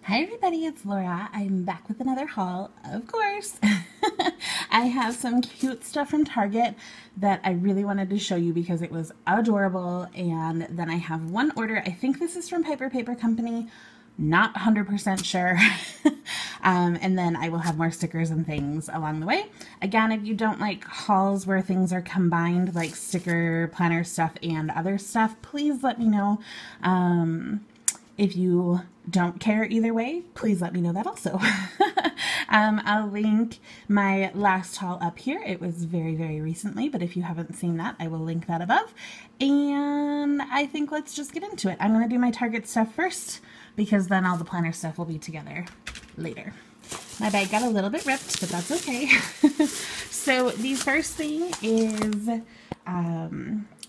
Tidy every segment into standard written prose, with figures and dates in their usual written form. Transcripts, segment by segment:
Hi everybody, it's Laura. I'm back with another haul, of course. I have some cute stuff from Target that I really wanted to show you because it was adorable, and then I have one order. I think this is from Piper Paper Company, not 100% sure. And then I will have more stickers and things along the way. Again, if you don't like hauls where things are combined, like sticker, planner stuff, and other stuff, please let me know. If you don't care either way, please let me know that also. I'll link my last haul up here. It was very, very recently, but if you haven't seen that, I will link that above. And I think let's just get into it. I'm gonna do my Target stuff first because then all the planner stuff will be together later. My bag got a little bit ripped, but that's okay. So the first thing is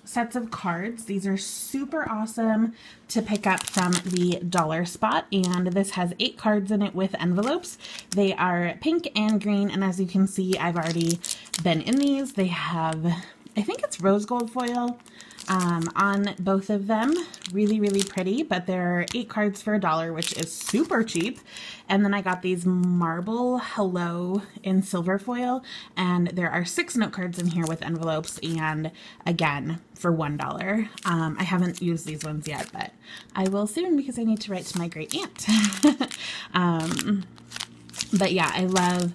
sets of cards. These are super awesome to pick up from the dollar spot, and this has 8 cards in it with envelopes. They are pink and green, and as you can see, I've already been in these. They have, I think it's rose gold foil on both of them. Really, really pretty, but they're 8 cards for $1, which is super cheap. And then I got these marble hello in silver foil, and there are 6 note cards in here with envelopes, and again, for $1. I haven't used these ones yet, but I will soon because I need to write to my great aunt. But yeah, I love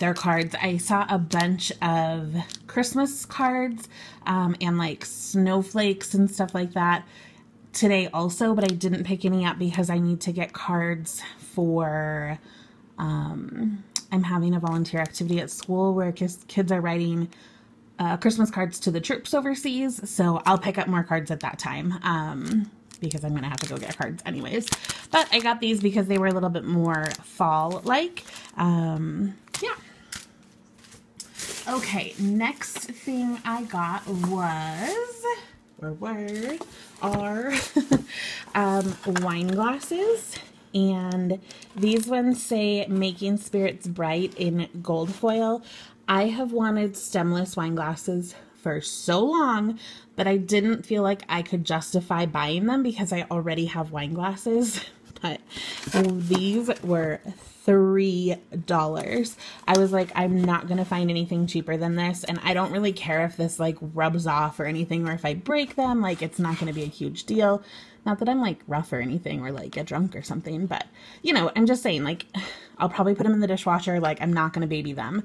their cards. I saw a bunch of Christmas cards and like snowflakes and stuff like that today also, but I didn't pick any up because I need to get cards for, I'm having a volunteer activity at school where kids are writing Christmas cards to the troops overseas, so I'll pick up more cards at that time. Because I'm gonna have to go get cards anyways. But I got these because they were a little bit more fall-like. Yeah. Okay, next thing I got was, or were, are wine glasses. And these ones say, making spirits bright in gold foil. I have wanted stemless wine glasses for so long, but I didn't feel like I could justify buying them because I already have wine glasses, but these were $3. I was like, I'm not gonna find anything cheaper than this, and I don't really care if this like rubs off or anything, or if I break them, like it's not gonna be a huge deal. Not that I'm like rough or anything, or like get drunk or something, but you know, I'm just saying, like, I'll probably put them in the dishwasher, like I'm not gonna baby them,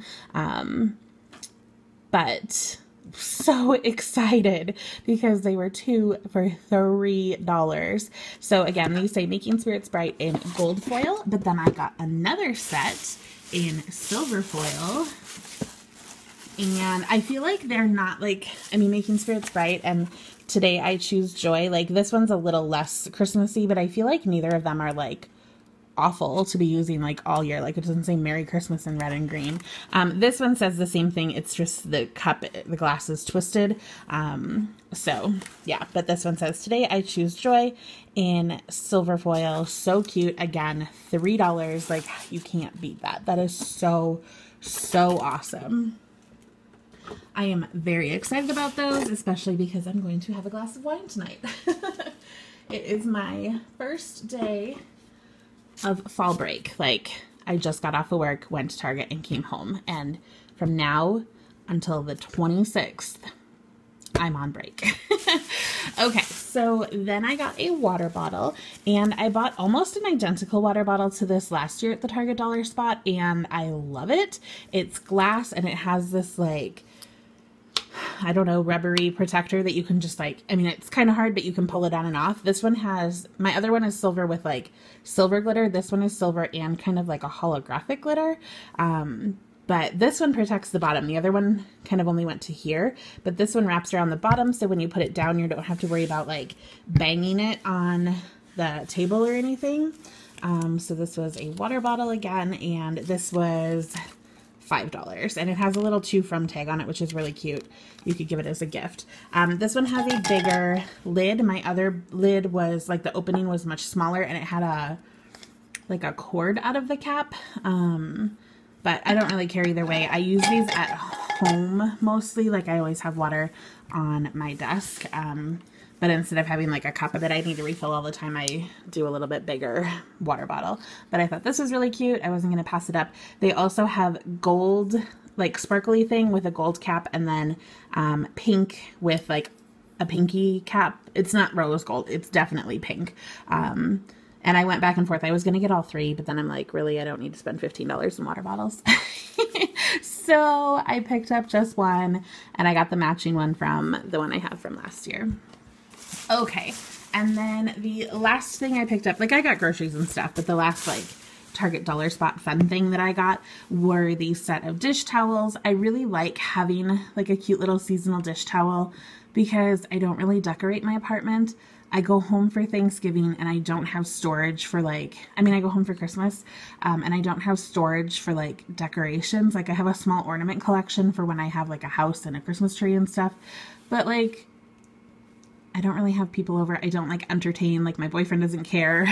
but so excited because they were 2 for $3. So again, these say making spirits bright in gold foil, but then I got another set in silver foil, and I feel like they're not like, I mean, making spirits bright and today I choose joy, like this one's a little less Christmassy, but I feel like neither of them are like awful to be using like all year. Like it doesn't say Merry Christmas in red and green. This one says the same thing. It's just the cup, the glass is twisted. So yeah, but this one says today I choose joy in silver foil. So cute. Again, $3. Like you can't beat that. That is so, so awesome. I am very excited about those, especially because I'm going to have a glass of wine tonight. It is my first day of fall break. Like I just got off of work, went to Target, and came home, and from now until the 26th I'm on break. Okay, so then I got a water bottle, and I bought almost an identical water bottle to this last year at the Target dollar spot, and I love it. It's glass and it has this like, I don't know, rubbery protector that you can just like, I mean, it's kind of hard, but you can pull it on and off. This one has, my other one is silver with like silver glitter. This one is silver and kind of like a holographic glitter. But this one protects the bottom. The other one kind of only went to here, but this one wraps around the bottom. So when you put it down, you don't have to worry about like banging it on the table or anything. So this was a water bottle again, and this was $5, and it has a little to from tag on it, which is really cute. You could give it as a gift. This one has a bigger lid. My other lid was like the opening was much smaller, and it had a like a cord out of the cap. But I don't really care either way. I use these at home mostly. Like I always have water on my desk, but instead of having like a cup that I need to refill all the time, I do a little bit bigger water bottle. But I thought this was really cute. I wasn't going to pass it up. They also have gold, like sparkly thing with a gold cap, and then pink with like a pinky cap. It's not rose gold. It's definitely pink. And I went back and forth. I was going to get all three, but then I'm like, really, I don't need to spend $15 in water bottles. So I picked up just one, and I got the matching one from the one I have from last year. Okay. And then the last thing I picked up, like I got groceries and stuff, but the last like Target dollar spot fun thing that I got were these set of dish towels. I really like having like a cute little seasonal dish towel because I don't really decorate my apartment. I go home for Thanksgiving and I don't have storage for like, I go home for Christmas and I don't have storage for like decorations. Like I have a small ornament collection for when I have like a house and a Christmas tree and stuff, but like I don't really have people over. I don't like entertain, like my boyfriend doesn't care.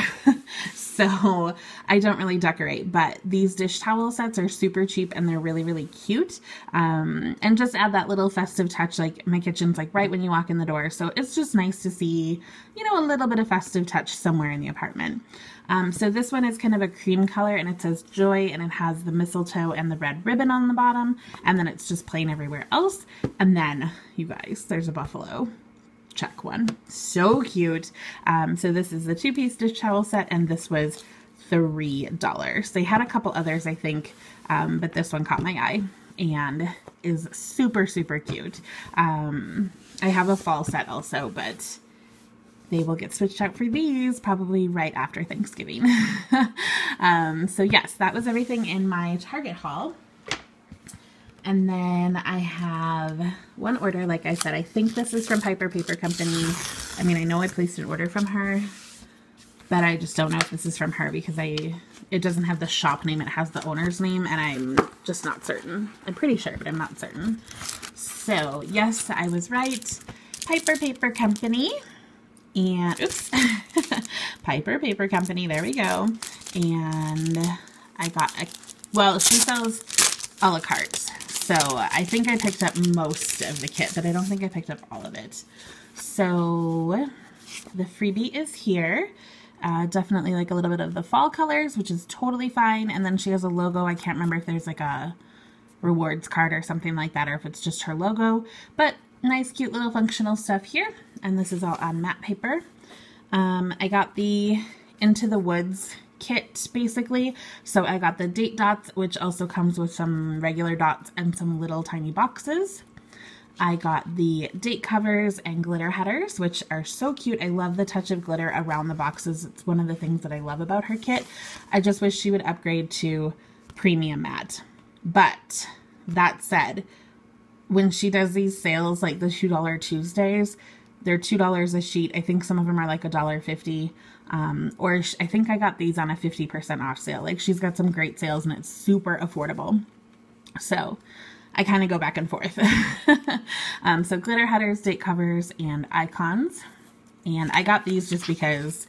So I don't really decorate, but these dish towel sets are super cheap and they're really, really cute. And just add that little festive touch. Like my kitchen's like right when you walk in the door. So it's just nice to see, you know, a little bit of festive touch somewhere in the apartment. So this one is kind of a cream color and it says Joy, and it has the mistletoe and the red ribbon on the bottom. And then it's just plain everywhere else. And then you guys, there's a buffalo check one. So cute. So this is the two-piece dish towel set, and this was $3. They had a couple others, I think, but this one caught my eye and is super, super cute. I have a fall set also, but they will get switched out for these probably right after Thanksgiving. So yes, that was everything in my Target haul. And then I have one order, like I said, I think this is from Piper Paper Company. I mean, I know I placed an order from her, but I just don't know if this is from her because it doesn't have the shop name. It has the owner's name, and I'm just not certain. I'm pretty sure, but I'm not certain. So, yes, I was right. Piper Paper Company. And, oops. Piper Paper Company. There we go. And I got a, well, she sells a la carte. So I think I picked up most of the kit, but I don't think I picked up all of it. So the freebie is here. Definitely like a little bit of the fall colors, which is totally fine. And then she has a logo. I can't remember if there's like a rewards card or something like that, or if it's just her logo. But nice, cute little functional stuff here. And this is all on matte paper. I got the Into the Woods kit basically. So I got the date dots, which also comes with some regular dots and some little tiny boxes. I got the date covers and glitter headers, which are so cute. I love the touch of glitter around the boxes. It's one of the things that I love about her kit. I just wish she would upgrade to premium matte. But that said, when she does these sales, like the $2 Tuesdays, they're $2 a sheet. I think some of them are like $1.50. Or I think I got these on a 50% off sale. Like she's got some great sales and it's super affordable. So I kind of go back and forth. So glitter headers, date covers, and icons. And I got these just because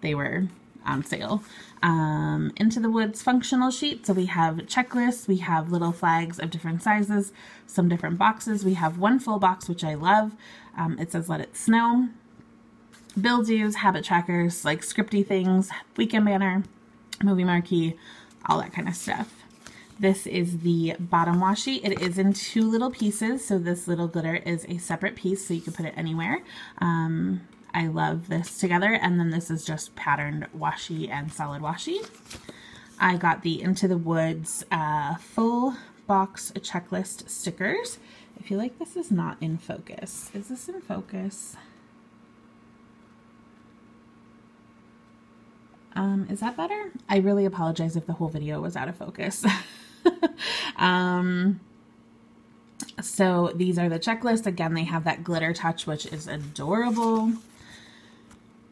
they were on sale. Into the Woods functional sheet. So we have checklists, we have little flags of different sizes, some different boxes. We have one full box, which I love. It says Let It Snow. Bill dues, habit trackers, like scripty things, weekend banner, movie marquee, all that kind of stuff. This is the bottom washi. It is in two little pieces, so this little glitter is a separate piece, so you can put it anywhere. I love this together, and then this is just patterned washi and solid washi. I got the Into the Woods full box checklist stickers. I feel like this is not in focus. Is this in focus? Is that better? I really apologize if the whole video was out of focus. So these are the checklists. Again, they have that glitter touch, which is adorable.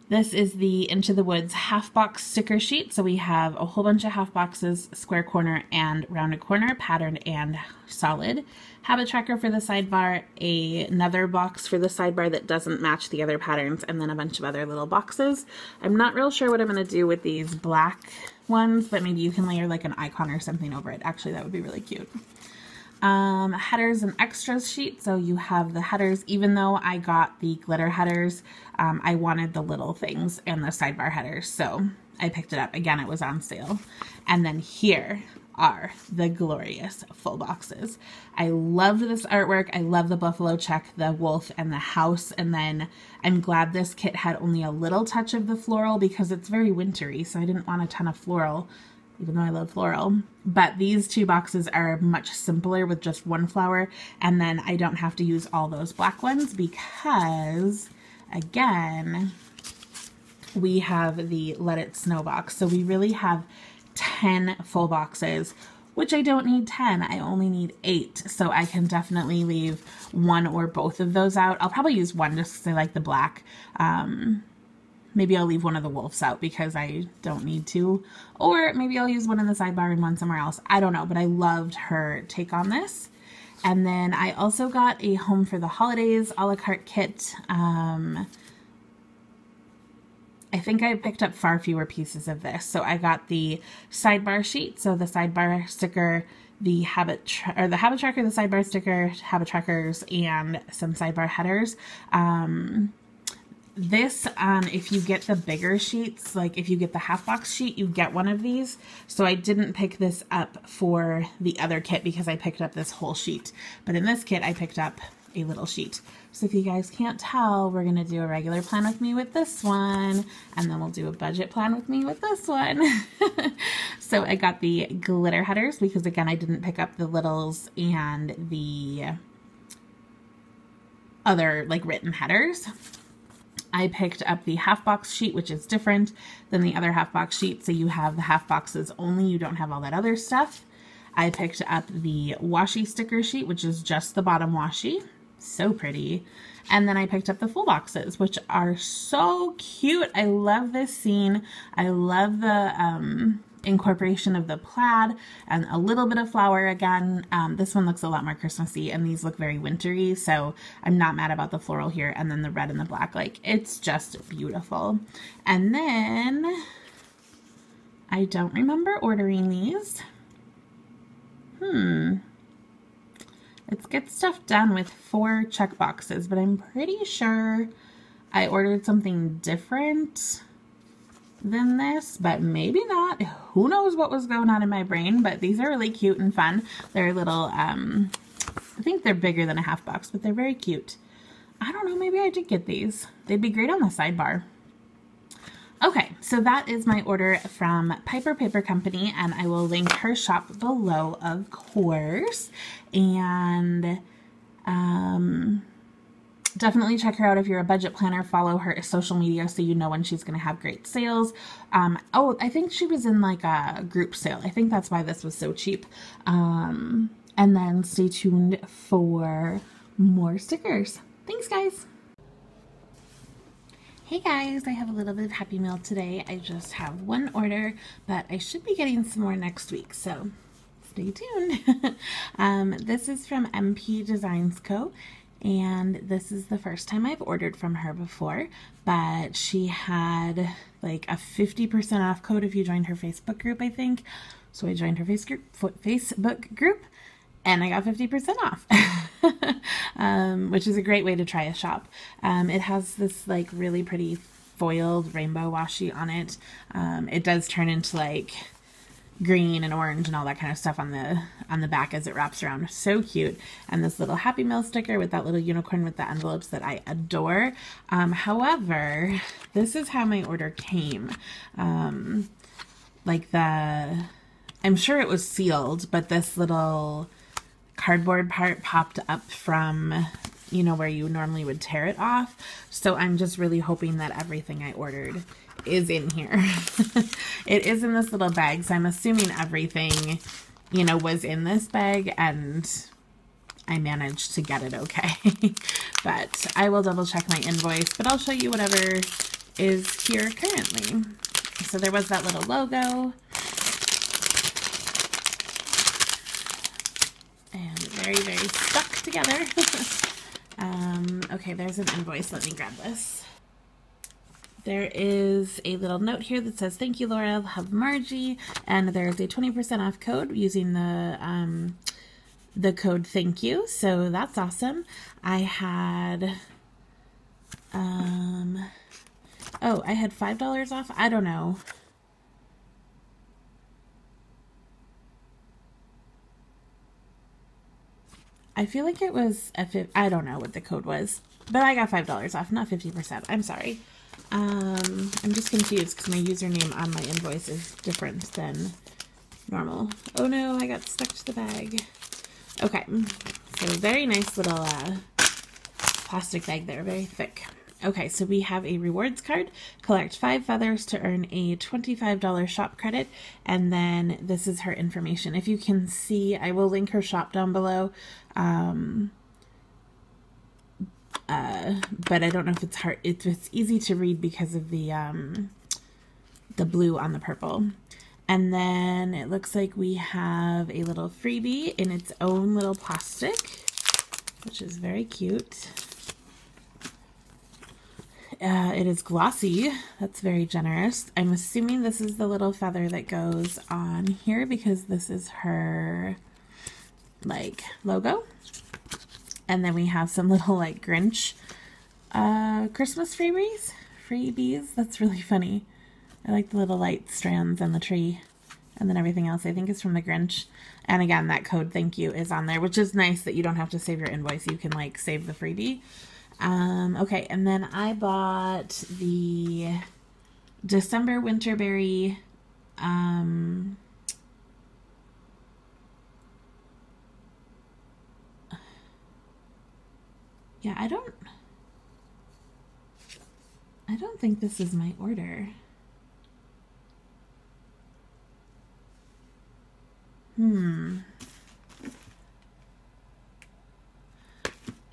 This is the Into the Woods half box sticker sheet. So we have a whole bunch of half boxes, square corner and rounded corner, patterned and solid. Habit tracker for the sidebar, another box for the sidebar that doesn't match the other patterns, and then a bunch of other little boxes. I'm not real sure what I'm going to do with these black ones, but maybe you can layer like an icon or something over it. Actually, that would be really cute. Headers and extras sheet, so you have the headers. Even though I got the glitter headers, I wanted the little things and the sidebar headers, so I picked it up. Again, it was on sale. And then here are the glorious full boxes. I loved this artwork. I love the buffalo check, the wolf, and the house. And then I'm glad this kit had only a little touch of the floral because it's very wintry, so I didn't want a ton of floral, even though I love floral. But these two boxes are much simpler with just one flower, and then I don't have to use all those black ones because, again, we have the Let It Snow box. So we really have 10 full boxes, which I don't need 10, I only need 8, so I can definitely leave one or both of those out. I'll probably use one just because I like the black. Maybe I'll leave one of the wolves out because I don't need to, or maybe I'll use one in the sidebar and one somewhere else. I don't know, but I loved her take on this. And then I also got a Home for the Holidays a la carte kit. I think I picked up far fewer pieces of this. So I got the sidebar sheet, so the sidebar sticker, the habit tracker, the sidebar sticker, habit trackers, and some sidebar headers. If you get the bigger sheets, like if you get the half box sheet, you get one of these. So I didn't pick this up for the other kit because I picked up this whole sheet. But in this kit, I picked up a little sheet. So if you guys can't tell, we're gonna do a regular plan with me with this one, and then we'll do a budget plan with me with this one. So I got the glitter headers because, again, I didn't pick up the littles and the other like written headers. I picked up the half box sheet, which is different than the other half box sheet. So you have the half boxes only, you don't have all that other stuff. I picked up the washi sticker sheet, which is just the bottom washi. So pretty. And then I picked up the full boxes, which are so cute. I love this scene. I love the incorporation of the plaid and a little bit of flower again. This one looks a lot more Christmassy, and these look very wintry, so I'm not mad about the floral here. And then the red and the black, like, it's just beautiful. And then I don't remember ordering these. Let's get stuff done with 4 check boxes, but I'm pretty sure I ordered something different than this, but maybe not. Who knows what was going on in my brain, but these are really cute and fun. They're little, I think they're bigger than a half box, but they're very cute. I don't know, maybe I did get these. They'd be great on the sidebar. Okay, so that is my order from Piper Paper Company, and I will link her shop below, of course. And definitely check her out if you're a budget planner. Follow her social media so you know when she's going to have great sales. Oh, I think she was in like a group sale. I think that's why this was so cheap. And then stay tuned for more stickers. Thanks, guys. Hey guys, I have a little bit of Happy Meal today. I just have one order, but I should be getting some more next week, so stay tuned. This is from MP Designs Co., and this is the first time I've ordered from her before, but she had like a 50% off code if you joined her Facebook group, I think. So I joined her Facebook group, and I got 50% off, which is a great way to try a shop. It has this like really pretty foiled rainbow washi on it. It does turn into like green and orange and all that kind of stuff on the back as it wraps around. So cute. And this little Happy Meal sticker with that little unicorn with the envelopes that I adore. However, this is how my order came. I'm sure it was sealed, but this little cardboard part popped up from, you know, where you normally would tear it off. So I'm just really hoping that everything I ordered is in here. It is in this little bag, so I'm assuming everything, you know, was in this bag, and I managed to get it okay. But I will double check my invoice, but I'll show you whatever is here currently. So there was that little logo. Very, very stuck together. Okay, there's an invoice. Let me grab this. There is a little note here that says, "Thank you, Laura. Love, Margie." And there's a 20% off code using the the code thank you, so that's awesome. I had oh, I had $5 off. I don't know. I feel like it was I don't know what the code was, but I got $5 off, not 50%. I'm sorry. I'm just confused because my username on my invoice is different than normal. Oh no, I got stuck to the bag. Okay, so very nice little plastic bag there, very thick. Okay, so we have a rewards card. Collect 5 feathers to earn a $25 shop credit. And then this is her information. If you can see, I will link her shop down below. But I don't know if it's hard. It's easy to read because of the blue on the purple. And then it looks like we have a little freebie in its own little plastic, which is very cute. It is glossy. That's very generous. I'm assuming this is the little feather that goes on here because this is her, like, logo. And then we have some little, like, Grinch Christmas freebies. That's really funny. I like the little light strands and the tree. And then everything else I think is from the Grinch. And again, that code thank you is on there, which is nice that you don't have to save your invoice. You can, like, save the freebie. Okay, and then I bought the December Winterberry, yeah, I don't think this is my order.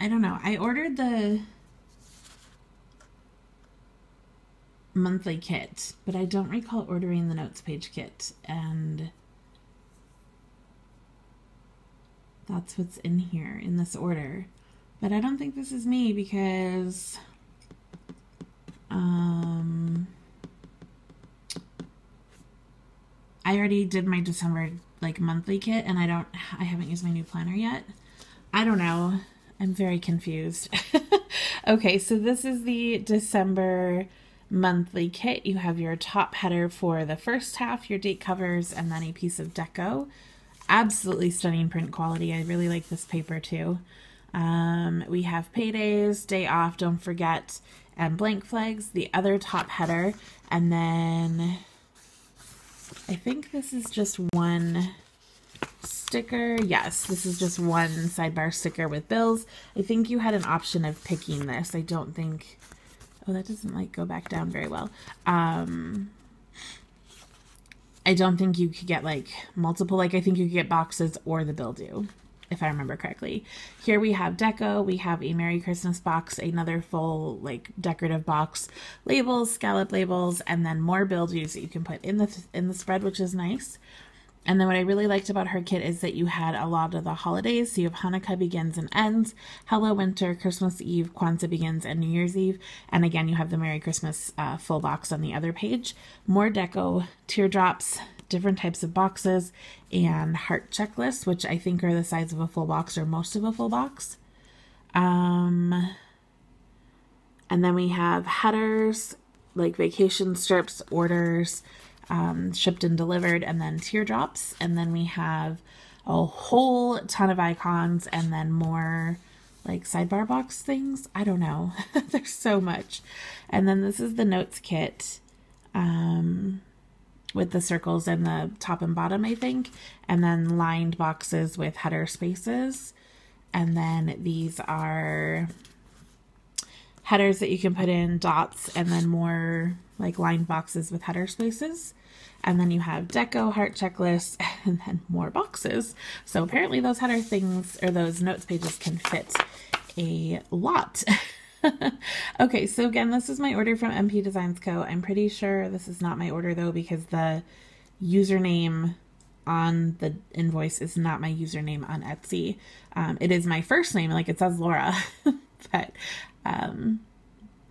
I don't know. I ordered the monthly kit, but I don't recall ordering the notes page kit, and that's what's in here in this order. But I don't think this is me because I already did my December, like, monthly kit, and I haven't used my new planner yet. I don't know. I'm very confused. Okay, so this is the December monthly kit. You have your top header for the first half, your date covers, and then a piece of deco. Absolutely stunning print quality. I really like this paper too. We have paydays, day off, don't forget, and blank flags, the other top header. And then I think this is just one sticker. Yes, this is just one sidebar sticker with bills. I think you had an option of picking this. I don't think, oh, that doesn't, like, go back down very well. I don't think you could get, like, multiple, like, I think you could get boxes or the bill due, if I remember correctly. Here we have deco, we have a Merry Christmas box, another full, like, decorative box, labels, scallop labels, and then more bill dues that you can put in the spread, which is nice. And then what I really liked about her kit is that you had a lot of the holidays. So you have Hanukkah begins and ends, Hello Winter, Christmas Eve, Kwanzaa begins, and New Year's Eve. And again, you have the Merry Christmas full box on the other page. More deco, teardrops, different types of boxes, and heart checklists, which I think are the size of a full box or most of a full box. And then we have headers, like vacation strips, orders, shipped and delivered, and then teardrops, and then we have a whole ton of icons, and then more, like, sidebar box things. I don't know. There's so much. And then this is the notes kit with the circles in the top and bottom, I think, and then lined boxes with header spaces, and then these are headers that you can put in dots, and then more, like, lined boxes with header spaces. And then you have deco, heart checklists, and then more boxes. So apparently those header things, or those notes pages, can fit a lot. Okay, so again, this is my order from MP Designs Co. I'm pretty sure this is not my order though, because the username on the invoice is not my username on Etsy. It is my first name, like it says Laura, but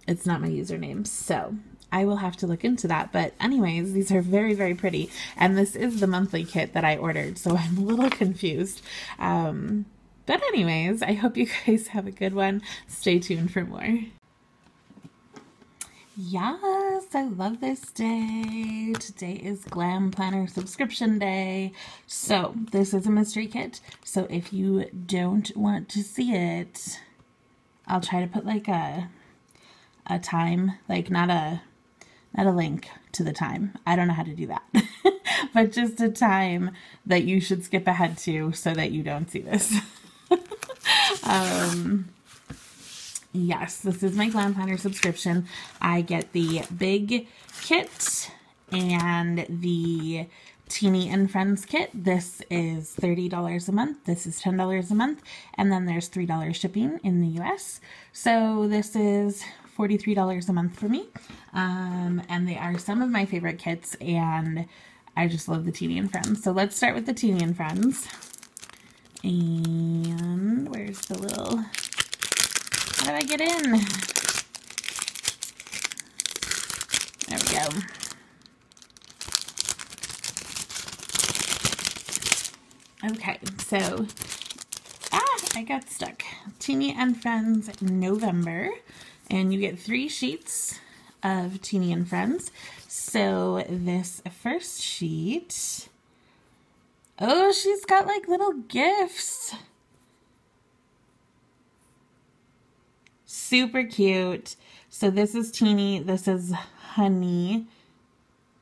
it's not my username. So I will have to look into that. But anyways, these are very, very pretty. And this is the monthly kit that I ordered, so I'm a little confused. But anyways, I hope you guys have a good one. Stay tuned for more. Yes, I love this day. Today is Glam Planner subscription day. So this is a mystery kit. So if you don't want to see it, I'll try to put like a time, like not a link to the time. I don't know how to do that. But just a time that you should skip ahead to so that you don't see this. Yes, this is my Glam Planner subscription. I get the big kit and the Teeny and Friends kit. This is $30 a month. This is $10 a month. And then there's $3 shipping in the US. So this is $43 a month for me. And they are some of my favorite kits. And I just love the Teeny and Friends. So let's start with the Teeny and Friends. And where's the little... How did I get in? There we go. Okay, so, I got stuck. Teeny and Friends November, and you get 3 sheets of Teeny and Friends. So this first sheet, oh, she's got like little gifts. Super cute. So this is Teeny, this is Honey,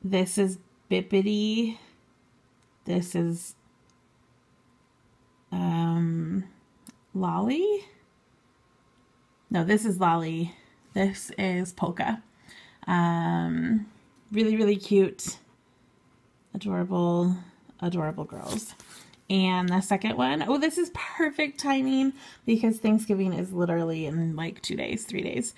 this is Bippity, this is Lolly? No, this is Lolly. This is Polka. Really, really cute. Adorable, adorable girls. And the second one, oh, this is perfect timing because Thanksgiving is literally in like 2 days, 3 days.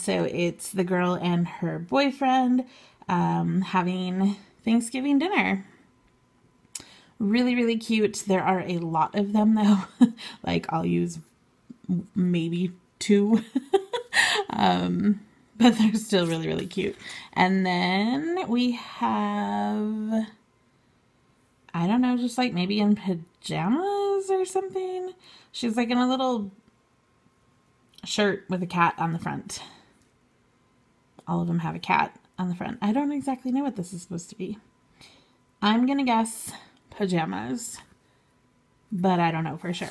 So it's the girl and her boyfriend having Thanksgiving dinner. Really, really cute. There are a lot of them though. Like I'll use maybe 2. But they're still really, really cute. And then we have... I don't know, just like maybe in pajamas or something. She's like in a little shirt with a cat on the front. All of them have a cat on the front. I don't exactly know what this is supposed to be. I'm gonna guess pajamas, but I don't know for sure.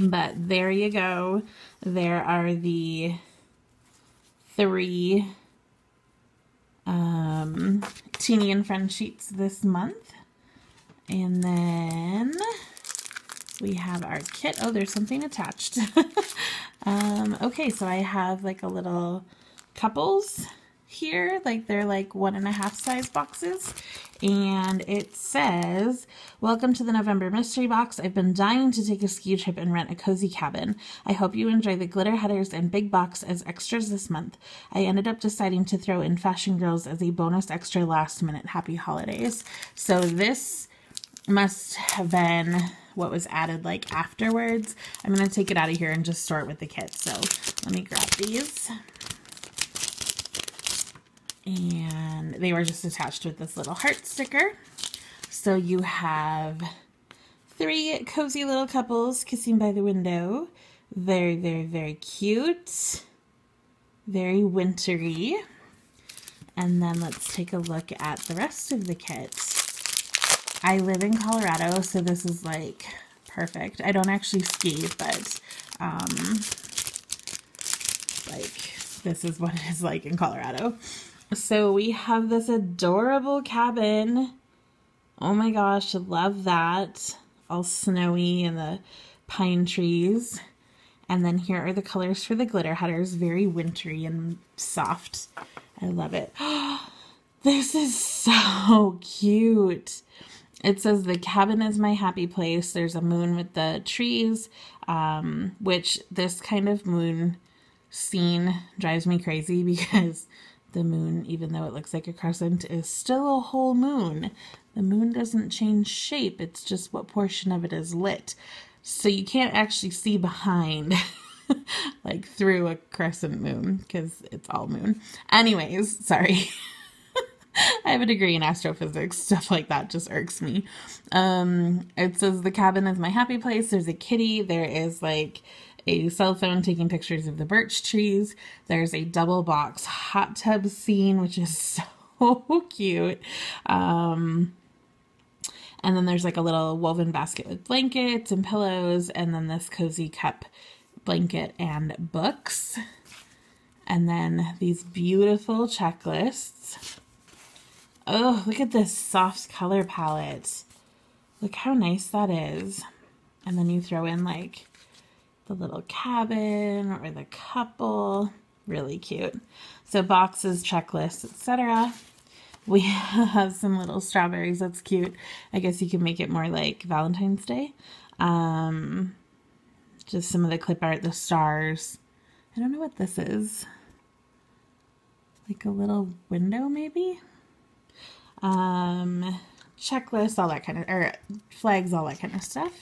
But there you go. There are the 3 Teeny and Friends sheets this month. And then we have our kit. Oh, there's something attached. Okay, so I have like a little couples here. Like they're like 1.5 size boxes. And it says, welcome to the November mystery box. I've been dying to take a ski trip and rent a cozy cabin. I hope you enjoy the glitter headers and big box as extras this month. I ended up deciding to throw in Fashion Girls as a bonus extra last minute. Happy holidays. So this must have been what was added like afterwards. I'm going to take it out of here and just store it with the kit. So let me grab these. And they were just attached with this little heart sticker. So you have 3 cozy little couples kissing by the window. Very, very, very cute. Very wintry. And then let's take a look at the rest of the kit. I live in Colorado, so this is like perfect. I don't actually ski, but like this is what it is like in Colorado. So we have this adorable cabin. Oh my gosh, love that. All snowy and the pine trees. And then here are the colors for the glitter headers. Very wintry and soft. I love it. This is so cute. It says the cabin is my happy place. There's a moon with the trees, which this kind of moon scene drives me crazy because... the moon, even though it looks like a crescent, is still a whole moon. The moon doesn't change shape. It's just what portion of it is lit. So you can't actually see behind. Like like through a crescent moon because it's all moon. Anyways, sorry. I have a degree in astrophysics. Stuff like that just irks me. It says the cabin is my happy place. There's a kitty. There is like a cell phone taking pictures of the birch trees. There's a double box hot tub scene, which is so cute. And then there's like a little woven basket with blankets and pillows, and then this cozy cup, blanket, and books. And then these beautiful checklists. Oh, look at this soft color palette. Look how nice that is. And then you throw in like the little cabin or the couple. Really cute. So boxes, checklists, etc. We have some little strawberries. That's cute. I guess you can make it more like Valentine's Day. Just some of the clip art, the stars. I don't know what this is. Like a little window maybe? Checklists, all that kind of, or flags, all that kind of stuff.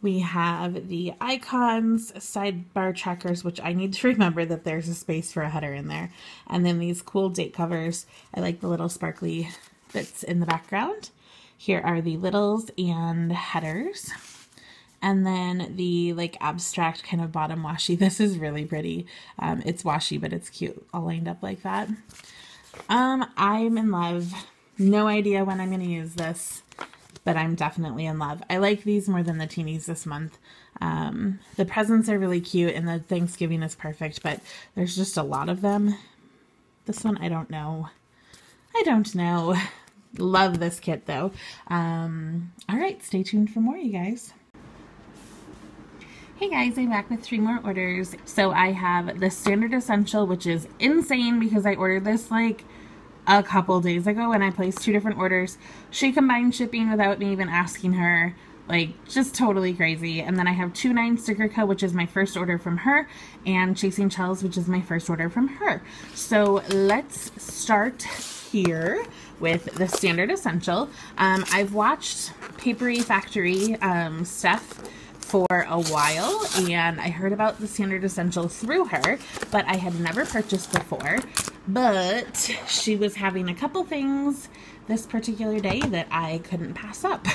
We have the icons, sidebar trackers, which I need to remember that there's a space for a header in there. And then these cool date covers. I like the little sparkly bits in the background. Here are the littles and headers. And then the like abstract kind of bottom washi. This is really pretty. It's washi, but it's cute, all lined up like that. I'm in love. No idea when I'm going to use this, but I'm definitely in love. I like these more than the teenies this month. The presents are really cute, and the Thanksgiving is perfect, but there's just a lot of them. This one, I don't know. I don't know. Love this kit, though. All right, stay tuned for more, you guys. Hey guys, I'm back with three more orders. So I have the Standard Essential, which is insane because I ordered this like a couple days ago and I placed two different orders. She combined shipping without me even asking her. Like, just totally crazy. And then I have 2 9 Sticker Co., which is my first order from her, and Chasing Chels, which is my first order from her. So let's start here with the Standard Essential. I've watched Papery Factory stuff for a while, and I heard about the Standard Essential through her, but I had never purchased before. But she was having a couple things this particular day that I couldn't pass up.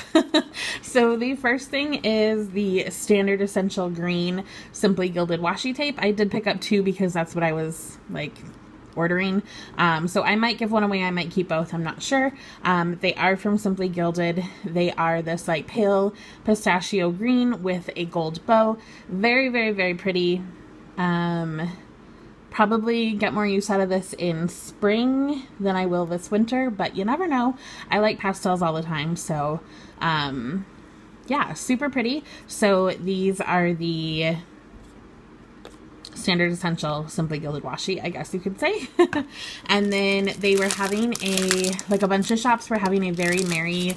So the first thing is the Standard Essential Green Simply Gilded washi tape. I did pick up two because that's what I was like ordering. So I might give one away. I might keep both. I'm not sure. They are from Simply Gilded. They are this like pale pistachio green with a gold bow. Very, very, very pretty. Probably get more use out of this in spring than I will this winter, but you never know. I like pastels all the time, so yeah, super pretty. So these are the Standard Essential Simply Gilded washi, I guess you could say. And then they were having a, like a bunch of shops were having a very merry,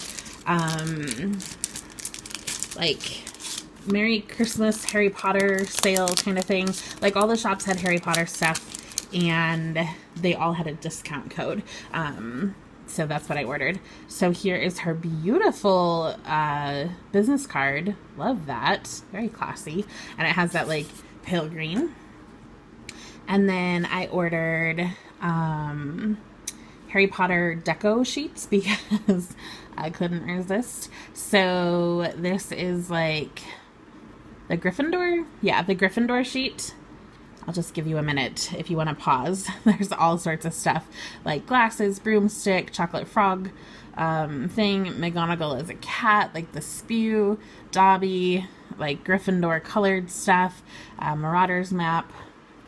like Merry Christmas, Harry Potter sale kind of thing. Like all the shops had Harry Potter stuff and they all had a discount code. So that's what I ordered. So here is her beautiful business card. Love that. Very classy. And it has that like pale green. And then I ordered Harry Potter deco sheets because I couldn't resist. So this is like the Gryffindor? Yeah, the Gryffindor sheet. I'll just give you a minute if you want to pause. There's all sorts of stuff like glasses, broomstick, chocolate frog thing. McGonagall is a cat, like the spew, Dobby, like Gryffindor colored stuff, Marauder's map,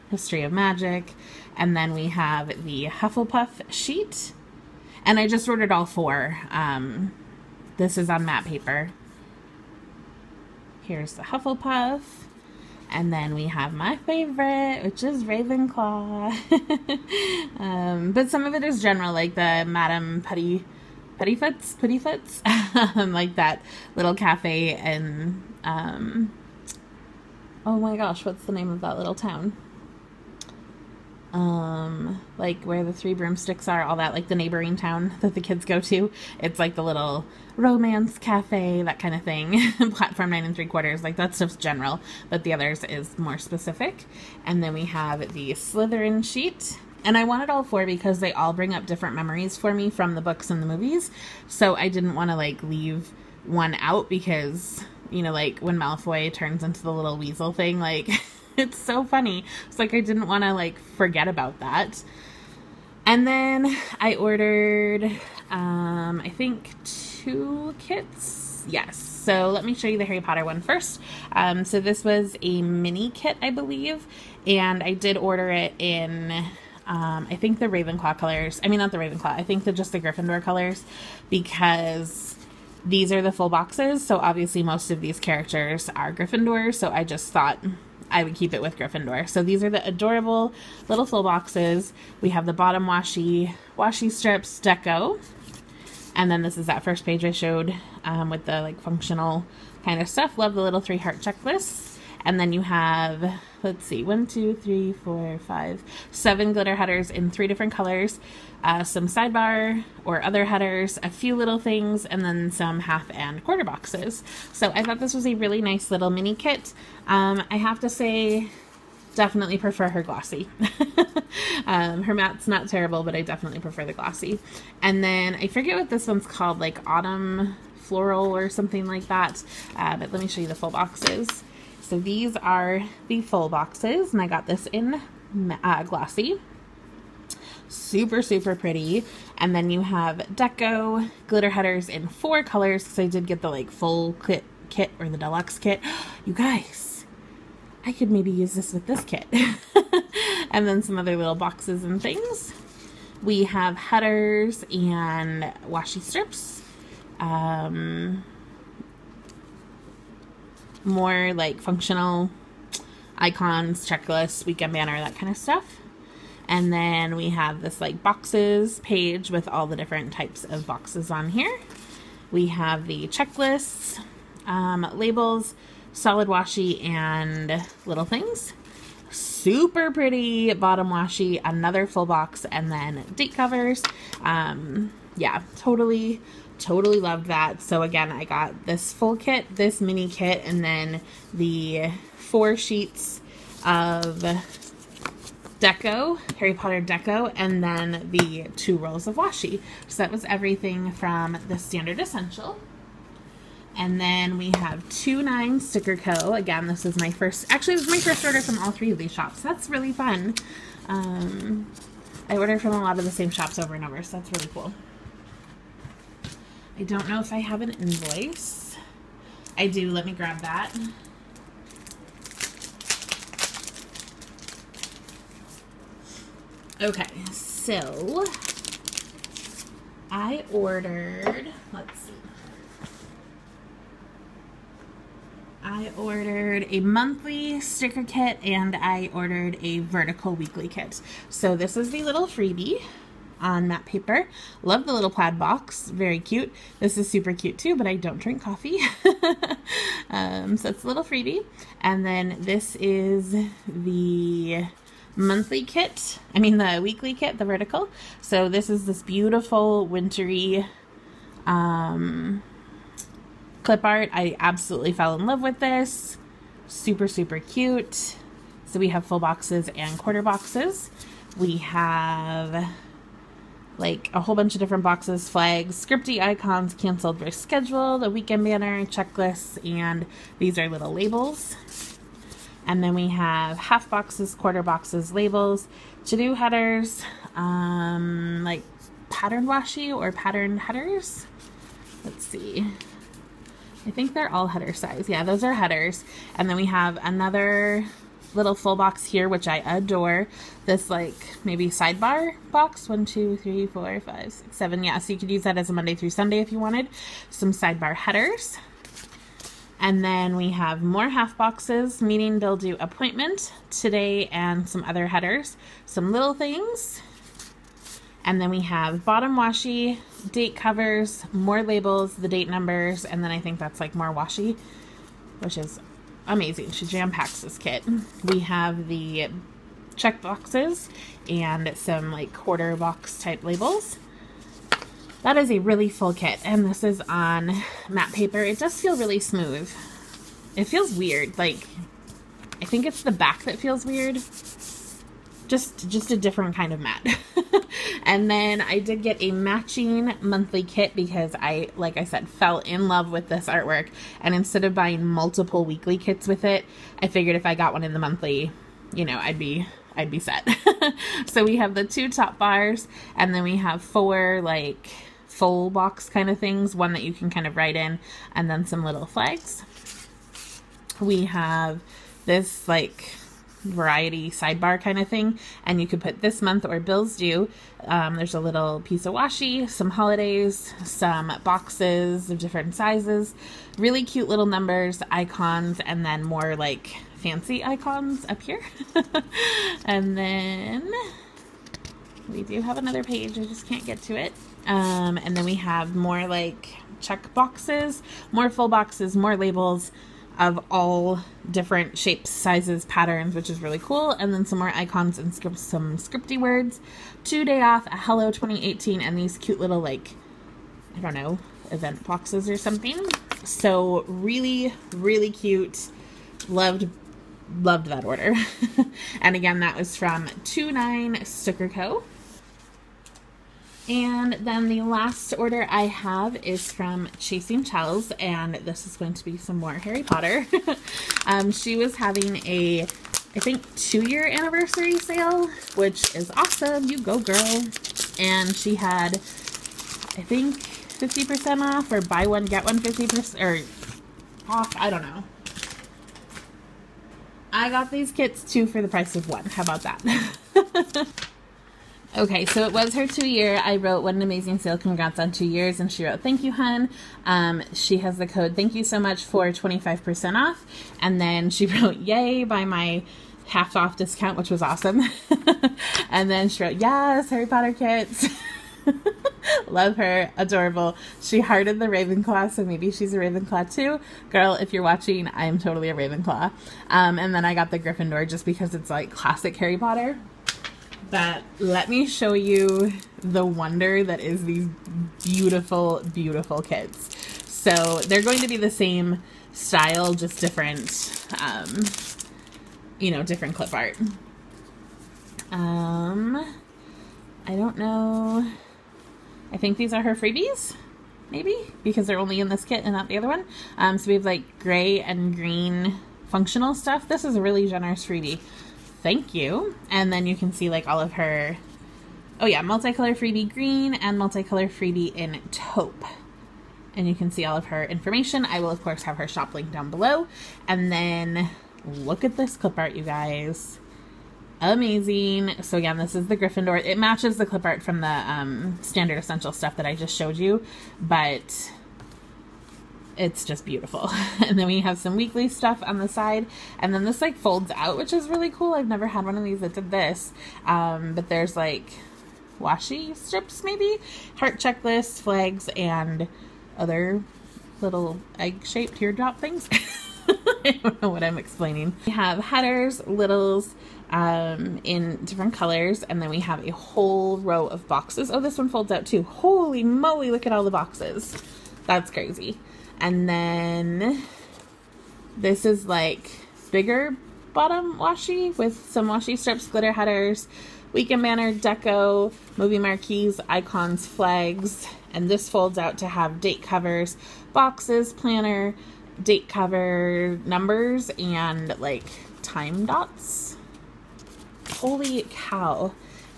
History of Magic, and then we have the Hufflepuff sheet. And I just ordered all four. This is on matte paper. Here's the Hufflepuff. And then we have my favorite, which is Ravenclaw. But some of it is general, like the Madame Puttyfoots, like that little cafe and, oh my gosh, what's the name of that little town? like where the Three Broomsticks are, all that, like the neighboring town that the kids go to. It's like the little romance cafe, that kind of thing. Platform 9 3/4, like that stuff's general, but the others is more specific. And then we have the Slytherin sheet. And I wanted all four because they all bring up different memories for me from the books and the movies. So I didn't want to like leave one out because, you know, like when Malfoy turns into the little weasel thing, like it's so funny. It's like I didn't want to like forget about that. And then I ordered, I think 2 kits. Yes. So let me show you the Harry Potter one first. So this was a mini kit, I believe. And I did order it in... I think the Ravenclaw colors, I mean not the Ravenclaw, I think just the Gryffindor colors, because these are the full boxes, so obviously most of these characters are Gryffindor, so I just thought I would keep it with Gryffindor. So these are the adorable little full boxes. We have the bottom washi strips deco, and then this is that first page I showed with the like functional kind of stuff. Love the little 3 heart checklists. And then you have, let's see, 7 glitter headers in 3 different colors, some sidebar or other headers, a few little things, and then some half and quarter boxes. So I thought this was a really nice little mini kit. I have to say, definitely prefer her glossy. Her matte's not terrible, but I definitely prefer the glossy. And then I forget what this one's called, like Autumn Floral or something like that. But let me show you the full boxes. So these are the full boxes, and I got this in glossy. Super, super pretty. And then you have deco glitter headers in 4 colors, because I did get the like full kit or the deluxe kit. You guys, I could maybe use this with this kit. And then some other little boxes and things. We have headers and washi strips. More like functional icons, checklists, weekend banner, that kind of stuff. And then we have this like boxes page with all the different types of boxes on here. We have the checklists, labels, solid washi, and little things. Super pretty bottom washi, another full box, and then date covers. Yeah, totally loved that. So again, I got this full kit, this mini kit, and then the 4 sheets of deco, Harry Potter deco, and then the 2 rolls of washi. So that was everything from the Standard Essential. And then we have 2 9 Sticker Co. Again, this is my first, actually this is my first order from all 3 of these shops. That's really fun. I order from a lot of the same shops over and over, so that's really cool. I don't know if I have an invoice. I do. Let me grab that. Okay, so I ordered, let's see. I ordered a monthly sticker kit, and I ordered a vertical weekly kit. So this is the little freebie on matte paper. Love the little plaid box, very cute. This is super cute too, but I don't drink coffee. So it's a little freebie. And then this is the monthly kit, I mean the weekly kit, the vertical. So this is this beautiful wintry clip art. I absolutely fell in love with this. Super, super cute. So we have full boxes and quarter boxes. We have like a whole bunch of different boxes, flags, scripty icons, canceled, rescheduled, a weekend banner, checklists, and these are little labels. And then we have half boxes, quarter boxes, labels, to-do headers, like patterned washi or patterned headers. Let's see. I think they're all header size. Yeah, those are headers. And then we have another little full box here, which I adore. This like maybe sidebar box, 7. Yeah, so you could use that as a Monday through Sunday if you wanted. Some sidebar headers. And then we have more half boxes, meeting, bill, due, appointment, today, and some other headers. Some little things. And then we have bottom washi, date covers, more labels, the date numbers, and then I think that's like more washi, which is amazing. She jam packs this kit. We have the check boxes and some like quarter box type labels. That is a really full kit, and this is on matte paper. It does feel really smooth. It feels weird. Like, I think it's the back that feels weird. Just a different kind of matte. And then I did get a matching monthly kit because I, like I said, fell in love with this artwork. And instead of buying multiple weekly kits with it, I figured if I got one in the monthly, you know, I'd be set. So we have the two top bars, and then we have four like full box kind of things, one that you can kind of write in, and then some little flags. We have this like variety sidebar kind of thing, and you could put this month or bills due. There's a little piece of washi, some holidays, some boxes of different sizes, really cute little numbers, icons, and then more like fancy icons up here. And then we do have another page, I just can't get to it. And then we have more like check boxes, more full boxes, more labels of all different shapes, sizes, patterns, which is really cool. And then some more icons and some scripty words. 2 day off, a hello 2018, and these cute little like, I don't know, event boxes or something. So really, really cute. Loved that order. And again, that was from 29 Sticker Co. And then the last order I have is from Chasing Chels, and this is going to be some more Harry Potter. She was having a, I think, 2-year anniversary sale, which is awesome. You go, girl. And she had, I think, 50% off, or buy one, get one 50% or off. I don't know. I got these kits two for the price of one. How about that? Okay, so it was her 2-year. I wrote, "What an amazing sale. Congrats on 2 years." And she wrote, "Thank you, hun." She has the code, "Thank you so much for 25% off." And then she wrote, "Yay, buy my half off discount," which was awesome. And then she wrote, "Yes, Harry Potter kits." Love her. Adorable. She hearted the Ravenclaw, so maybe she's a Ravenclaw too. Girl, if you're watching, I am totally a Ravenclaw. And then I got the Gryffindor just because it's like classic Harry Potter. But let me show you the wonder that is these beautiful, beautiful kits. So they're going to be the same style, just different, you know, different clip art. I don't know. I think these are her freebies, maybe, because they're only in this kit and not the other one. So we have like gray and green functional stuff. This is a really generous freebie. Thank you. And then you can see like all of her, oh yeah, multicolor freebie green and multicolor freebie in taupe. And you can see all of her information. I will of course have her shop link down below. And then look at this clip art, you guys. Amazing. So again, this is the Gryffindor. It matches the clip art from the Standard Essential stuff that I just showed you, but it's just beautiful. And then we have some weekly stuff on the side, and then this like folds out, which is really cool. I've never had one of these that did this, but there's like washi strips, maybe heart checklists, flags, and other little egg-shaped teardrop things. I don't know what I'm explaining. We have headers, littles, in different colors, and then we have a whole row of boxes. Oh, this one folds out too. Holy moly, look at all the boxes. That's crazy. And then this is like bigger bottom washi with some washi strips, glitter headers, weekend banner, deco, movie marquees, icons, flags, and this folds out to have date covers, boxes, planner, date cover numbers, and like time dots. Holy cow.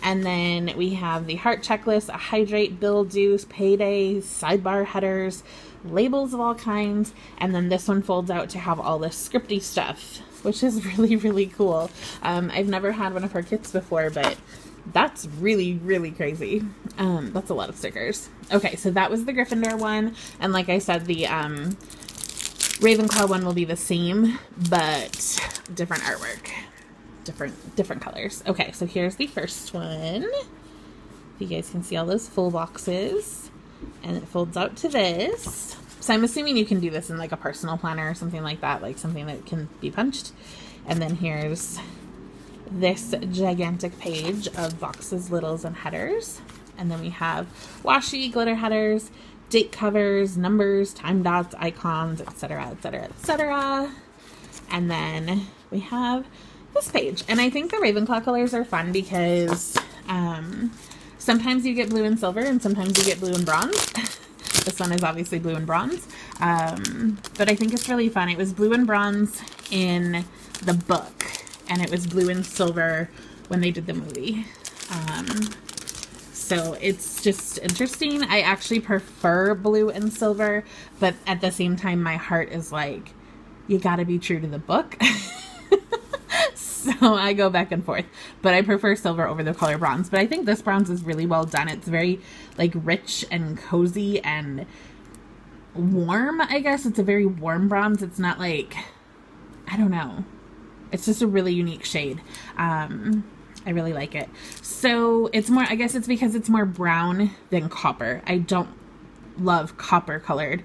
And then we have the heart checklist, a hydrate, bill dues, payday, sidebar headers, labels of all kinds, and then this one folds out to have all this scripty stuff, which is really, really cool. I've never had one of her kits before, but that's really, really crazy. That's a lot of stickers. Okay, so that was the Gryffindor one, and like I said, the Ravenclaw one will be the same, but different artwork, different colors. Okay, so here's the first one. You guys can see all those full boxes, and it folds out to this. So I'm assuming you can do this in like a personal planner or something like that, like something that can be punched. And then here's this gigantic page of boxes, littles, and headers. And then we have washi, glitter headers, date covers, numbers, time dots, icons, etc., etc., etc. And then we have this page. And I think the Ravenclaw colors are fun because sometimes you get blue and silver and sometimes you get blue and bronze. This one is obviously blue and bronze, but I think it's really fun. It was blue and bronze in the book and it was blue and silver when they did the movie. So it's just interesting. I actually prefer blue and silver, but at the same time, my heart is like, you gotta be true to the book. So I go back and forth, but I prefer silver over the color bronze. But I think this bronze is really well done. It's very like rich and cozy and warm, I guess. It's a very warm bronze. It's not like, I don't know. It's just a really unique shade. I really like it. So it's more, I guess it's because it's more brown than copper. I don't love copper colored,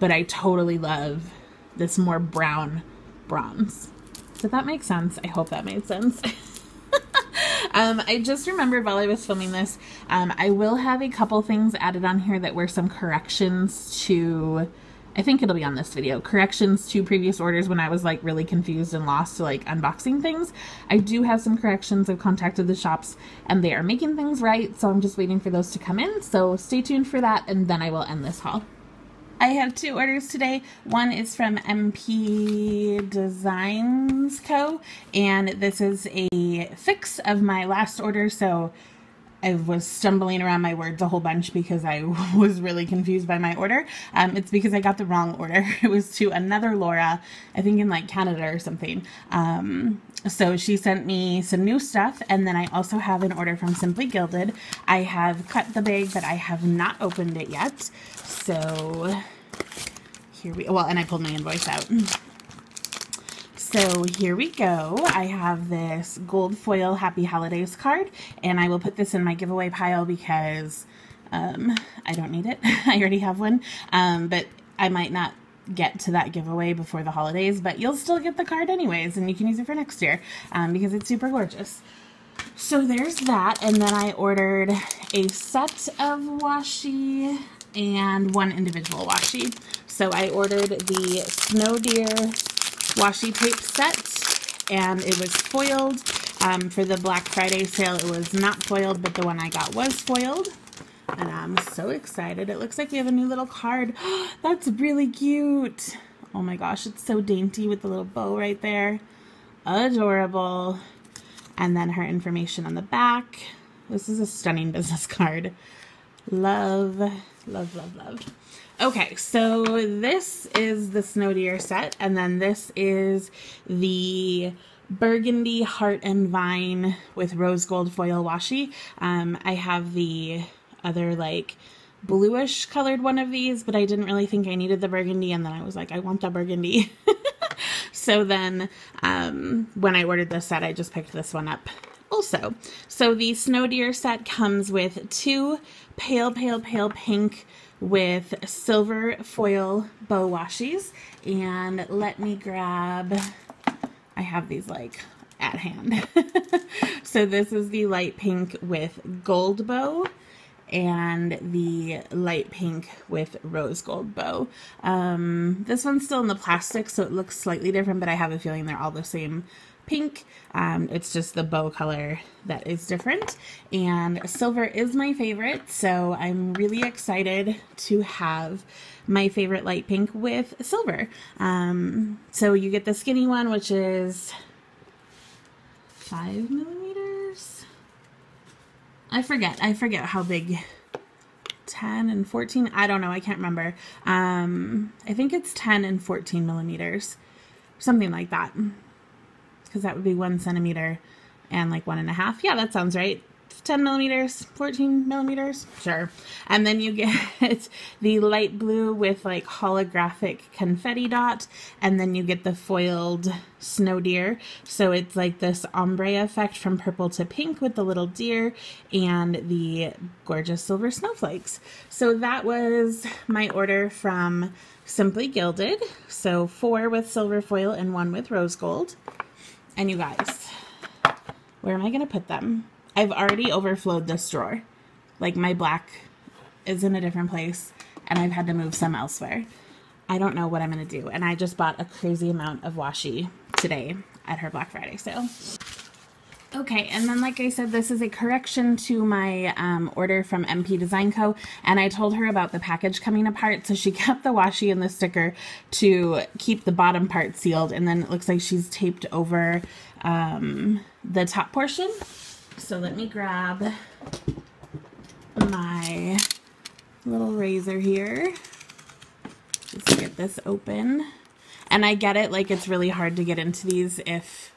but I totally love this more brown bronze. Did that make sense? I hope that made sense. I just remembered while I was filming this, I will have a couple things added on here that were some corrections to, I think it'll be on this video, corrections to previous orders when I was like really confused and lost to like unboxing things. I do have some corrections. I've contacted the shops and they are making things right. So I'm just waiting for those to come in. So stay tuned for that. And then I will end this haul. I have two orders today. One is from MP Designs Co. and this is a fix of my last order. So I was stumbling around my words a whole bunch because I was really confused by my order. It's because I got the wrong order. It was to another Laura, I think in like Canada or something. So she sent me some new stuff, and then I also have an order from Simply Gilded. I have cut the bag, but I have not opened it yet. So here we, well, and I pulled my invoice out. So here we go. I have this gold foil Happy Holidays card, and I will put this in my giveaway pile because I don't need it. I already have one, but I might not get to that giveaway before the holidays, but you'll still get the card anyways, and you can use it for next year because it's super gorgeous. So there's that, and then I ordered a set of washi and one individual washi. So I ordered the Snow Deer washi tape set, and it was foiled. For the Black Friday sale, it was not foiled, but the one I got was foiled. And I'm so excited. It looks like we have a new little card. That's really cute. Oh my gosh, it's so dainty with the little bow right there. Adorable. And then her information on the back. This is a stunning business card. Love, love, love, love. Okay, so this is the Snow Deer set, and then this is the Burgundy Heart and Vine with Rose Gold Foil Washi. I have the other, like, bluish colored one of these, but I didn't really think I needed the burgundy, and then I was like, I want the burgundy. So then when I ordered this set, I just picked this one up also. So the Snow Deer set comes with two pale, pale, pale pink with silver foil bow washies, and let me grab, I have these like at hand. So this is the light pink with gold bow and the light pink with rose gold bow. This one's still in the plastic, so it looks slightly different, but I have a feeling they're all the same pink. It's just the bow color that is different, and silver is my favorite, so I'm really excited to have my favorite light pink with silver. So you get the skinny one, which is 5 millimeters. I forget how big, 10 and 14, I don't know, I can't remember. I think it's 10 and 14 millimeters, something like that. Because that would be 1 centimeter and like 1.5. Yeah, that sounds right. 10 millimeters, 14 millimeters, sure. And then you get the light blue with like holographic confetti dot, and then you get the foiled snow deer. So it's like this ombre effect from purple to pink with the little deer and the gorgeous silver snowflakes. So that was my order from Simply Gilded. So 4 with silver foil and 1 with rose gold. And you guys, Where am I going to put them? I've already overflowed this drawer. Like, my black is in a different place, and I've had to move some elsewhere. I don't know what I'm going to do, and I just bought a crazy amount of washi today at her Black Friday sale. Okay, and then like I said, this is a correction to my order from MP Design Co., and I told her about the package coming apart, so she kept the washi and the sticker to keep the bottom part sealed, and then it looks like she's taped over the top portion. So let me grab my little razor here, just get this open. And I get it, like, it's really hard to get into these if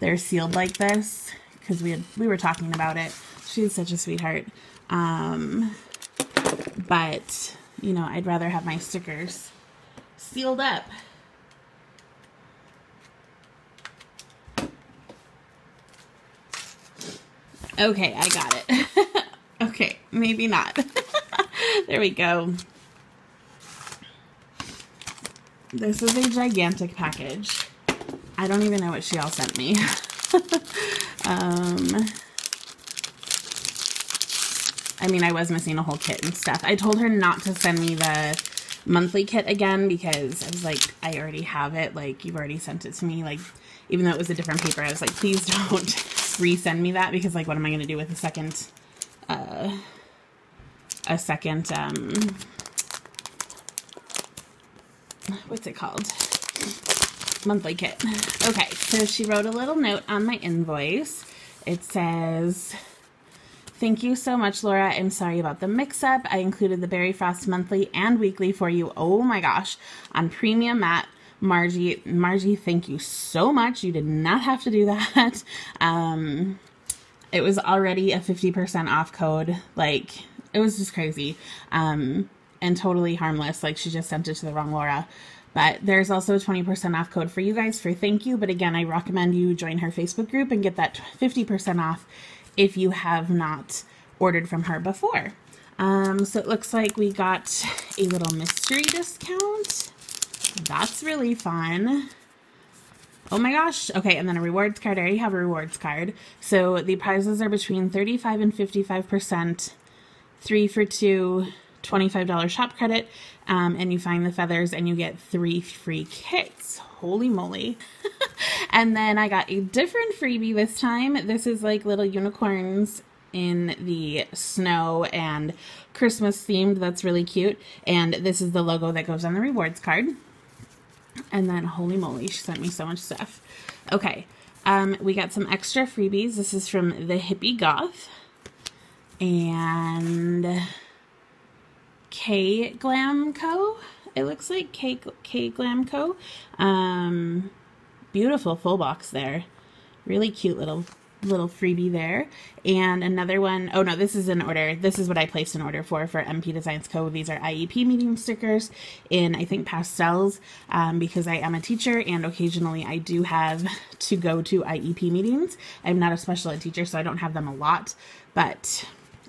they're sealed like this, because we were talking about it. She's such a sweetheart. But, you know, I'd rather have my stickers sealed up. Okay, I got it. Okay, maybe not. There we go. This is a gigantic package. I don't even know what she all sent me. I mean, I was missing a whole kit and stuff. I told her not to send me the monthly kit again because I was like, I already have it. Like, you've already sent it to me. Like, even though it was a different paper, I was like, please don't resend me that, because, like, what am I going to do with a second, what's it called? Monthly kit. Okay, so she wrote a little note on my invoice. It says, "Thank you so much, Laura. I'm sorry about the mix-up. I included the Berry Frost monthly and weekly for you. Oh my gosh, on premium matte. Margie, thank you so much. You did not have to do that. It was already a 50% off code. Like, it was just crazy. And totally harmless. Like, she just sent it to the wrong Laura. But there's also a 20% off code for you guys for thank you. But again, I recommend you join her Facebook group and get that 50% off if you have not ordered from her before." So it looks like we got a little mystery discount. That's really fun. Oh my gosh. Okay, and then a rewards card. I already have a rewards card. So the prizes are between 35 and 55%, 3 for 2, $25 shop credit, and you find the feathers and you get 3 free kits. Holy moly. And then I got a different freebie this time. This is like little unicorns in the snow and Christmas themed. That's really cute. And this is the logo that goes on the rewards card. And then, holy moly, she sent me so much stuff. Okay, we got some extra freebies. This is from The Hippie Goth and Glam Co. It looks like Glam Co. Beautiful full box there. Really cute little freebie there. And another one, oh no, this is an order. This is what I placed an order for MP Designs Co. These are IEP meeting stickers in, I think, pastels, because I am a teacher and occasionally I do have to go to IEP meetings. I'm not a special ed teacher, so I don't have them a lot, but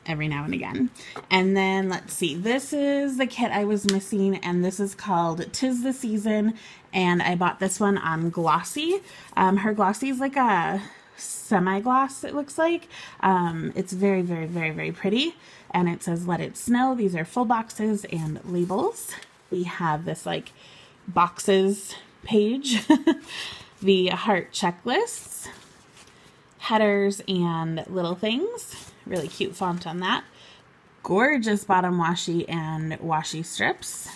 every now and again. And then let's see, this is the kit I was missing, and this is called "Tis the Season," and I bought this one on glossy. Her glossy is like a semi-gloss, it looks like. It's very, very, very, very pretty, and it says "Let It Snow." These are full boxes and labels. We have this like boxes page, the heart checklists, headers, and little things. Really cute font on that. Gorgeous bottom washi and washi strips.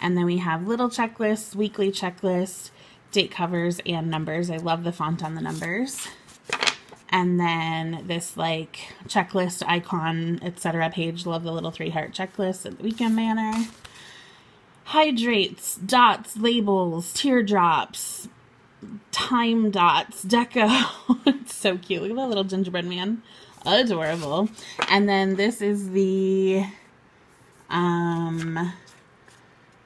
And then we have little checklists, weekly checklist, date covers, and numbers. I love the font on the numbers. And then this like checklist icon, etc. page. Love the little 3 heart checklists at the weekend manner. Hydrates, dots, labels, teardrops, time dots, deco. It's so cute. Look at that little gingerbread man. Adorable. And then this is the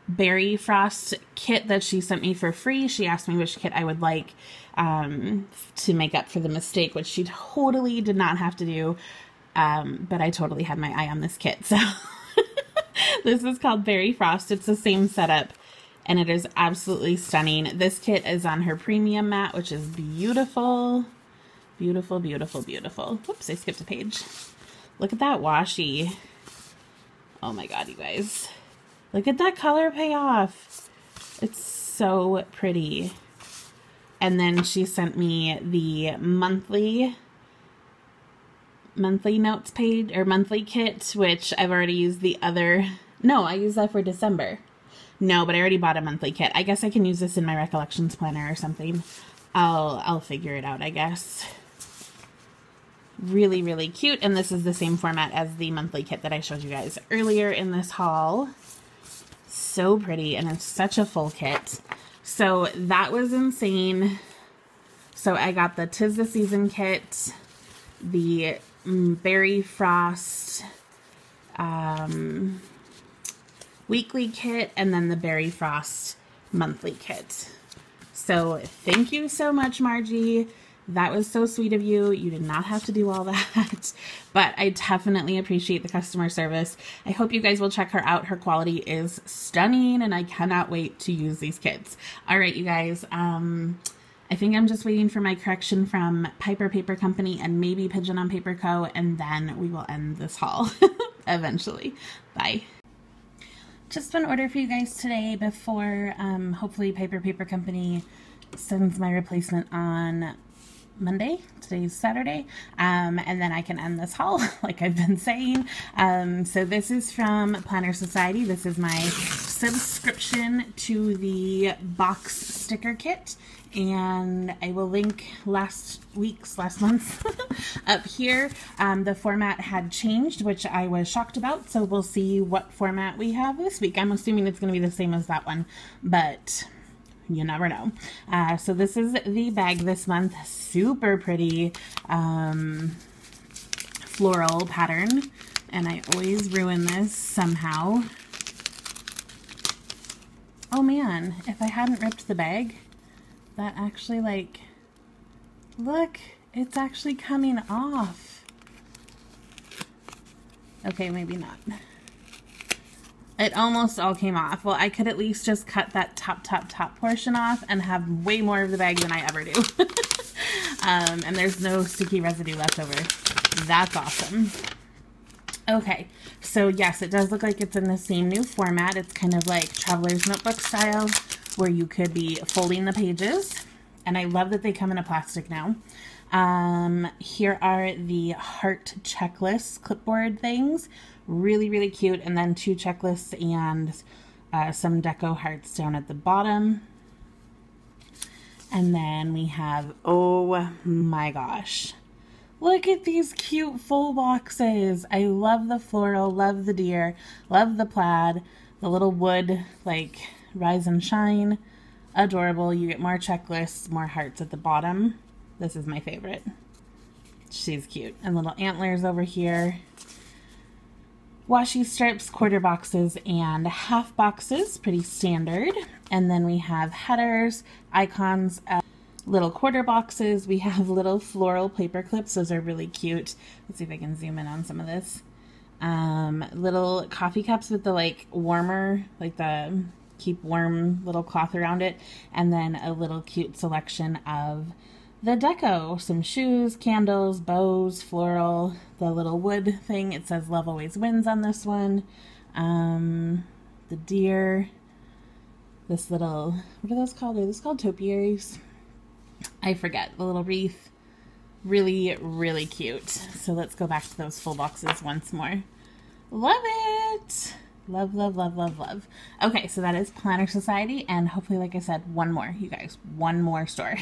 Berry Frost kit that she sent me for free. She asked me which kit I would like to make up for the mistake, which she totally did not have to do, but I totally had my eye on this kit. So this is called Berry Frost. It's the same setup, and it is absolutely stunning. This kit is on her premium mat, which is beautiful. Beautiful, beautiful, beautiful. Whoops, I skipped a page. Look at that washi. Oh my god, you guys. Look at that color payoff. It's so pretty. And then she sent me the monthly notes page, or monthly kit, which I've already used the other. No, I used that for December. No, but I already bought a monthly kit. I guess I can use this in my recollections planner or something. I'll figure it out, I guess. Really, really cute. And this is the same format as the monthly kit that I showed you guys earlier in this haul. So pretty, and it's such a full kit. So that was insane. So I got the 'Tis the Season kit, the Berry Frost weekly kit, and then the Berry Frost monthly kit. So thank you so much, Margie. That was so sweet of you. You did not have to do all that, but I definitely appreciate the customer service. I hope you guys will check her out. Her quality is stunning, and I cannot wait to use these kits. All right, you guys. I think I'm just waiting for my correction from Piper Paper Company and maybe Pigeon on Paper Co., and then we will end this haul eventually. Bye. Just one order for you guys today before hopefully Piper Paper Company sends my replacement on Monday. Today's Saturday, and then I can end this haul like I've been saying. So this is from Planner Society. This is my subscription to the box sticker kit, and I will link last month's up here. The format had changed, which I was shocked about, so we'll see what format we have this week. I'm assuming it's going to be the same as that one, but you never know. So this is the bag this month. Super pretty floral pattern, and I always ruin this somehow. Oh man, if I hadn't ripped the bag, that actually, like, look, it's actually coming off. Okay, maybe not. It almost all came off. Well, I could at least just cut that top portion off and have way more of the bag than I ever do. And there's no sticky residue left over. That's awesome. Okay, so yes, it does look like it's in the same new format. It's kind of like Traveler's Notebook style, where you could be folding the pages. And I love that they come in a plastic now. Here are the heart checklist clipboard things. Really, really cute. And then two checklists and some deco hearts down at the bottom. And then we have, oh my gosh, look at these cute full boxes. I love the floral, love the deer, love the plaid, the little wood, like rise and shine. Adorable. You get more checklists, more hearts at the bottom. This is my favorite. She's cute. And little antlers over here. Washi strips, quarter boxes, and half boxes. Pretty standard. And then we have headers, icons, little quarter boxes. We have little floral paper clips. Those are really cute. Let's see if I can zoom in on some of this. Little coffee cups with the, like, warmer, like the keep warm little cloth around it. And then a little cute selection of the deco, some shoes, candles, bows, floral, the little wood thing. It says love always wins on this one. The deer, this little, what are those called? Are those called topiaries? I forget. The little wreath. Really, really cute. So let's go back to those full boxes once more. Love it. Love, love, love, love, love. Okay, so that is Planner Society, and hopefully, like I said, one more, you guys, one more store.